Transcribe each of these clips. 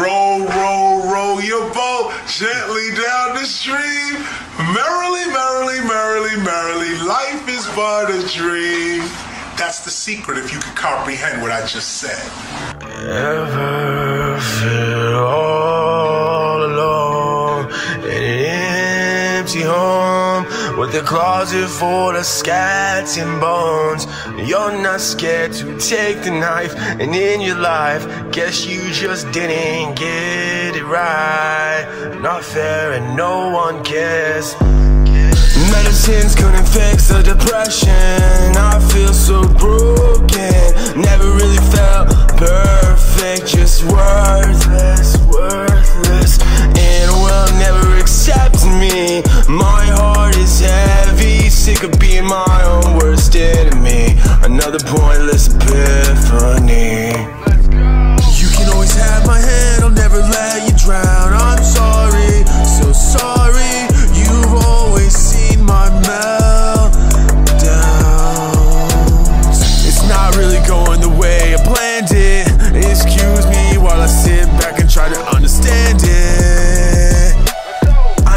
Row, row, row your boat gently down the stream. Merrily, merrily, merrily, merrily, life is but a dream. That's the secret if you could comprehend what I just said. Ever feel all alone in an empty home with a closet full of scats and bones? You're not scared to take the knife, and in your life, guess you just didn't get it right. Not fair and no one cares. Medicines couldn't fix the depression. I feel so broken. Never really felt perfect, just worthless, worthless. And the world never accepts me. My heart is heavy, sick of being my own worst enemy. Another pointless epiphany. You can always have my hand, I'll never let you drown. I'm sorry, so sorry. You've always seen my meltdowns. It's not really going the way I planned it. Excuse me while I sit back and try to understand it.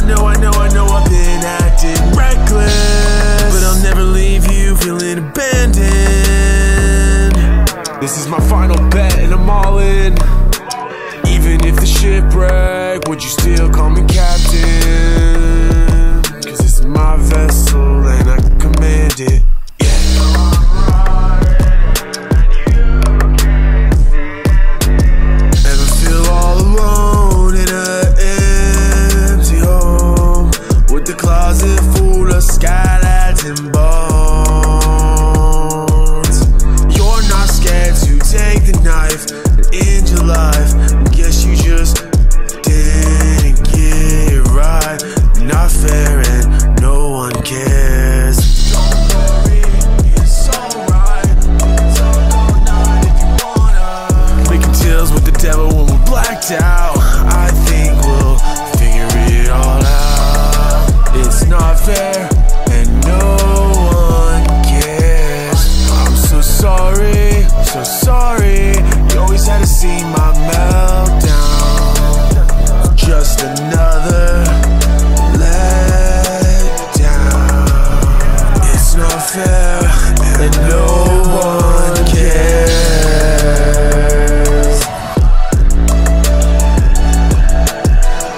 I know I've been acting reckless, but I'll never leave you feeling abandoned. This is my final bet and I'm all in. Even if the shipwreck, would you still call me captain? My vessel and I command it. Yeah. Ever feel all alone in an empty home with the closet full of skylights and bones? You're not scared to take the knife and end your life. Guess you just didn't get it right. Not fair and no one cares. Don't worry, it's alright. Talk all night if you wanna. Making deals with the devil when we're blacked out. I think we'll figure it all out. It's not fair and no one cares. I'm so sorry, so sorry. You always had to see my meltdown. Just another and no one cares.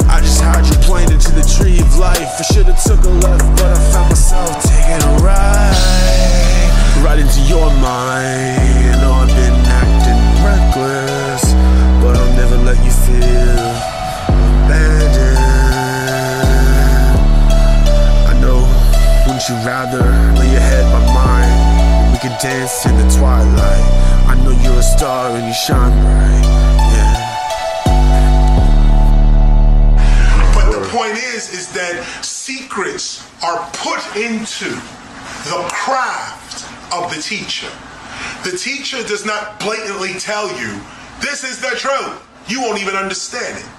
I just hydroplaned into the tree of life. I shoulda took a left, but I found myself taking a right, right into your mind. I know I've been acting reckless, but I'll never let you feel abandoned. I know, wouldn't you rather lay your head by mine? We can dance in the twilight. I know you're a star and you shine bright. Yeah. But the point is that secrets are put into the craft of the teacher. The teacher does not blatantly tell you, this is the truth. You won't even understand it.